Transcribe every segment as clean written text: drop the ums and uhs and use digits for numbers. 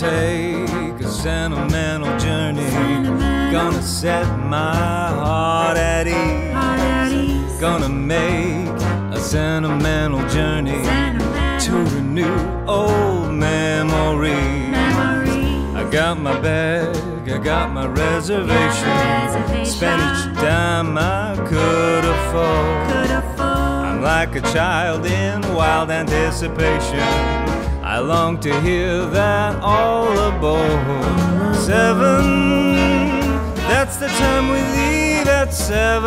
take a sentimental journey. Gonna set my heart at ease. Gonna make a sentimental journey to renew old memories. I got my bag, I got my reservation. Spent each dime I could afford. I'm like a child in wild anticipation. I long to hear that all aboard. 7, that's the time we leave at 7.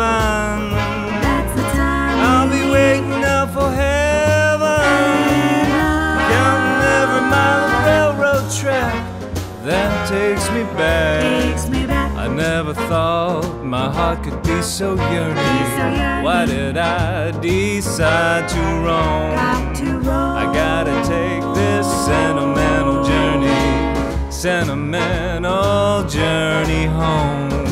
I'll be waiting out for heaven, counting every mile of railroad track that takes me back. I never thought my heart could be so yearning. Why did I decide to roam? I gotta take sentimental journey home.